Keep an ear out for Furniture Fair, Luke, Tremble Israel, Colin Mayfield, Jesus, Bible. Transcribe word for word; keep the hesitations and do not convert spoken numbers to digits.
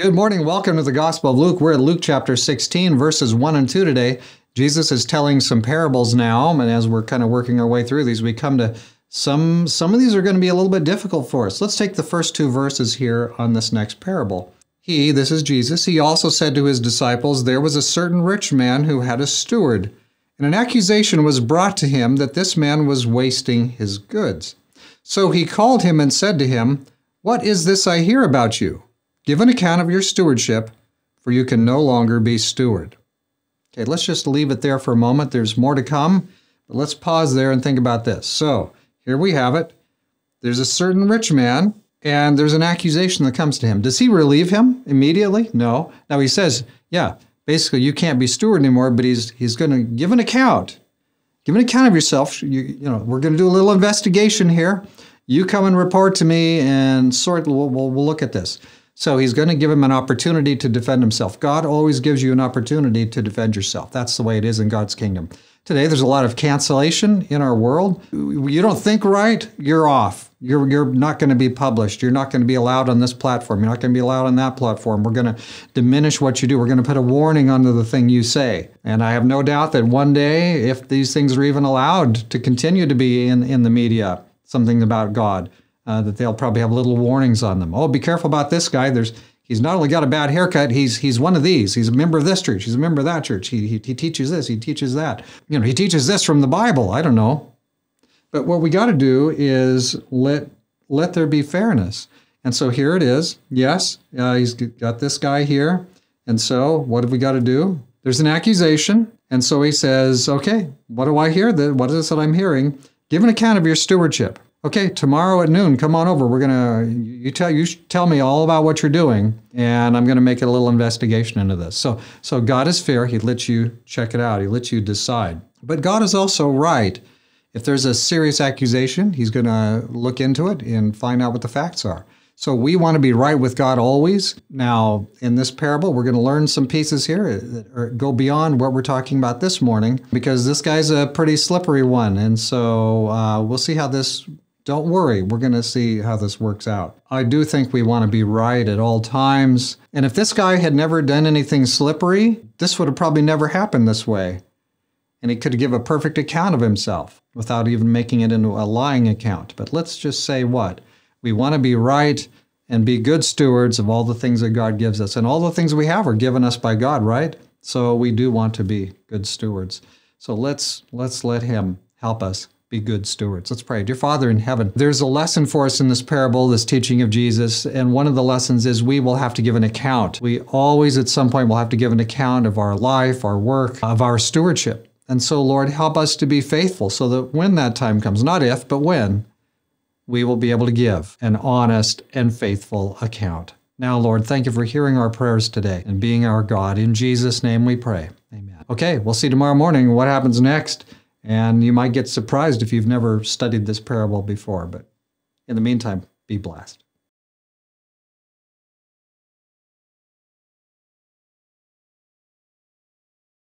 Good morning. Welcome to the Gospel of Luke. We're at Luke chapter sixteen, verses one and two today. Jesus is telling some parables now, and as we're kind of working our way through these, we come to some, some of these are going to be a little bit difficult for us. Let's take the first two verses here on this next parable. He, this is Jesus, he also said to his disciples, there was a certain rich man who had a steward, and an accusation was brought to him that this man was wasting his goods. So he called him and said to him, what is this I hear about you? Give an account of your stewardship, for you can no longer be steward. Okay, let's just leave it there for a moment. There's more to come, but let's pause there and think about this. So here we have it. There's a certain rich man, and there's an accusation that comes to him. Does he relieve him immediately? No. Now he says, yeah, basically you can't be steward anymore, but he's he's going to give an account. Give an account of yourself. You, you know, we're going to do a little investigation here. You come and report to me, and sort. We'll, we'll, we'll look at this. So he's going to give him an opportunity to defend himself. God always gives you an opportunity to defend yourself. That's the way it is in God's kingdom. Today, there's a lot of cancellation in our world. You don't think right, you're off. You're, you're not going to be published. You're not going to be allowed on this platform. You're not going to be allowed on that platform. We're going to diminish what you do. We're going to put a warning under the thing you say. And I have no doubt that one day, if these things are even allowed to continue to be in, in the media, something about God, Uh, that they'll probably have little warnings on them. Oh, be careful about this guy. There's he's not only got a bad haircut, he's he's one of these. He's a member of this church. He's a member of that church. He, he, he teaches this. He teaches that. You know, he teaches this from the Bible. I don't know. But what we got to do is let, let there be fairness. And so here it is. Yes, uh, he's got this guy here. And so what have we got to do? There's an accusation. And so he says, okay, what do I hear? What is this that I'm hearing? Give an account of your stewardship. Okay, tomorrow at noon, come on over. We're gonna you tell you tell me all about what you're doing, and I'm gonna make a little investigation into this. So, so God is fair. He lets you check it out. He lets you decide. But God is also right. If there's a serious accusation, He's gonna look into it and find out what the facts are. So we want to be right with God always. Now, in this parable, we're going to learn some pieces here that go beyond what we're talking about this morning, because this guy's a pretty slippery one, and so uh, we'll see how this. Don't worry, we're going to see how this works out. I do think we want to be right at all times. And if this guy had never done anything slippery, this would have probably never happened this way. And he could give a perfect account of himself without even making it into a lying account. But let's just say what? We want to be right and be good stewards of all the things that God gives us. And all the things we have are given us by God, right? So we do want to be good stewards. So let's, let's let Him help us. Be good stewards. Let's pray. Dear Father in heaven, there's a lesson for us in this parable, this teaching of Jesus, and one of the lessons is we will have to give an account. We always, at some point, will have to give an account of our life, our work, of our stewardship. And so, Lord, help us to be faithful so that when that time comes, not if, but when, we will be able to give an honest and faithful account. Now, Lord, thank you for hearing our prayers today and being our God. In Jesus' name we pray. Amen. Okay, we'll see tomorrow morning what happens next. And you might get surprised if you've never studied this parable before. But in the meantime, be blessed.